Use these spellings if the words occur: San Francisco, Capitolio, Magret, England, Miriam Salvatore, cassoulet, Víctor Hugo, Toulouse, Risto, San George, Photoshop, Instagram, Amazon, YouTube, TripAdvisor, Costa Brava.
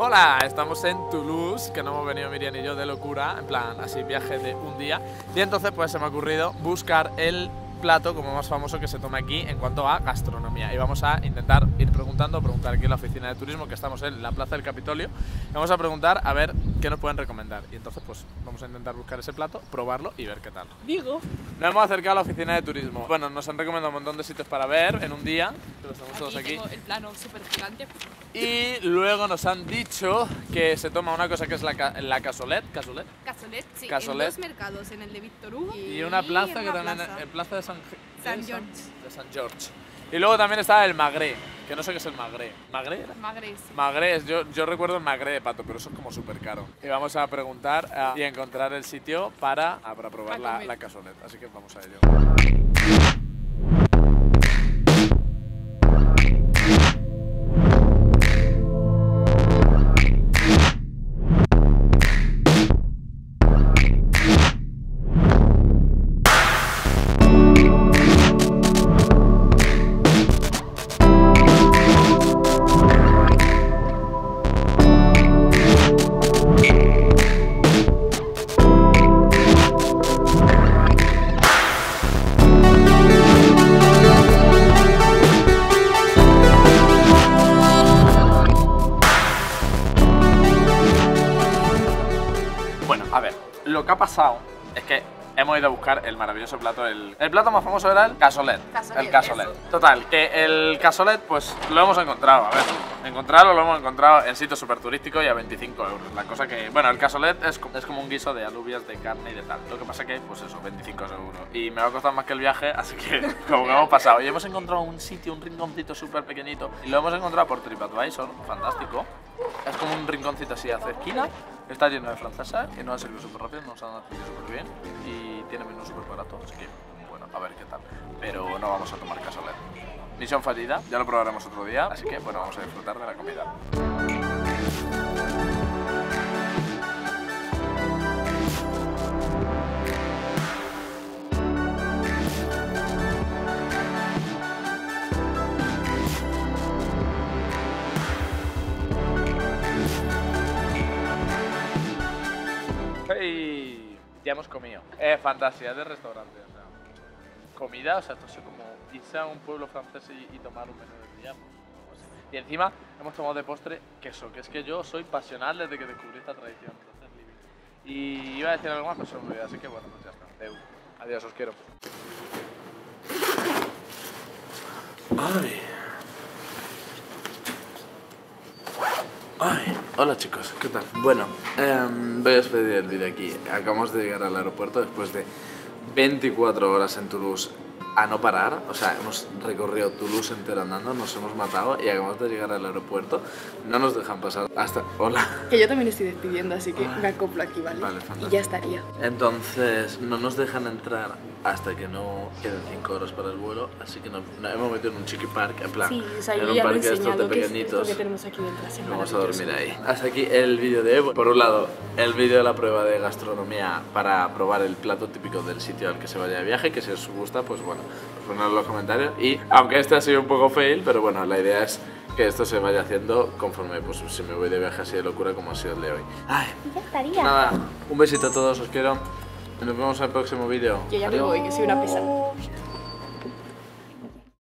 Hola, estamos en Toulouse, que no hemos venido Miriam y yo de locura, en plan así viaje de un día. Y entonces pues se me ha ocurrido buscar el plato como más famoso que se toma aquí en cuanto a gastronomía, y vamos a intentar ir preguntar aquí en la oficina de turismo, que estamos en la plaza del Capitolio. Vamos a preguntar a ver qué nos pueden recomendar, y entonces pues vamos a intentar buscar ese plato, probarlo y ver qué tal. Digo, nos hemos acercado a la oficina de turismo. Bueno, nos han recomendado un montón de sitios para ver en un día, pero estamos aquí, todos aquí tengo el plano súper gigante. Y luego nos han dicho que se toma una cosa que es la cassoulet, sí, cassoulet. En dos mercados, en el de Víctor Hugo y una plaza que también en plaza de San George. Y luego también está el Magret, que no sé qué es el Magret. ¿Magret era? Magret, sí. Magret, yo recuerdo el Magret de pato, pero eso es como súper caro. Y vamos a preguntar y encontrar el sitio para probar la cassoulet, así que vamos a ello. Lo que ha pasado es que hemos ido a buscar el maravilloso plato. El plato más famoso era el cassoulet. Total, que el cassoulet pues lo hemos encontrado. A ver, lo hemos encontrado en sitios súper turísticos y a 25 euros. La cosa que, bueno, el cassoulet es como un guiso de alubias, de carne y de tal. Lo que pasa que, pues eso, 25 euros. Y me va a costar más que el viaje, así que como que hemos pasado. Y hemos encontrado un sitio, un rinconcito súper pequeñito. Y lo hemos encontrado por TripAdvisor, fantástico. Es como un rinconcito así hacia esquina. Está lleno de francesa, que nos ha servido súper rápido, nos han atendido súper bien y tiene menú súper barato, así que bueno, a ver qué tal. Pero no vamos a tomar cassoulet. Misión fallida, ya lo probaremos otro día, así que bueno, vamos a disfrutar de la comida. Y ya hemos comido. Fantasía de restaurante, o sea, comida, o sea, esto es como irse a un pueblo francés y tomar un menú del día. Pues, y encima hemos tomado de postre queso, que es que yo soy pasional desde que descubrí esta tradición. Entonces, y iba a decir algo más, pero se me olvidó, así que bueno, pues ya está. Adiós, os quiero. Ay. Ay, hola chicos, ¿qué tal? Bueno, voy a despedir el vídeo aquí. Acabamos de llegar al aeropuerto después de 24 horas en Toulouse a no parar. O sea, hemos recorrido Toulouse entero andando, nos hemos matado y acabamos de llegar al aeropuerto. No nos dejan pasar hasta... Hola. Que yo también estoy despidiendo, así que me acoplo aquí, ¿vale? Vale, fantástico. Y ya estaría. Entonces, no nos dejan entrar hasta que no queden 5 horas para el vuelo, así que nos hemos metido en un chiqui park, en plan, sí, o sea, en un parque de estos de pequeñitos, y vamos a dormir ahí. Hasta aquí el vídeo de hoy. Por un lado, el vídeo de la prueba de gastronomía para probar el plato típico del sitio al que se vaya de viaje, que si os gusta, pues bueno, ponedlo en los comentarios. Y aunque este ha sido un poco fail, pero bueno, la idea es que esto se vaya haciendo conforme, pues si me voy de viaje así de locura como ha sido el de hoy. Ay, ya estaría. Nada, un besito a todos, os quiero. Nos vemos en el próximo vídeo. Yo ya me voy, que soy una pesada.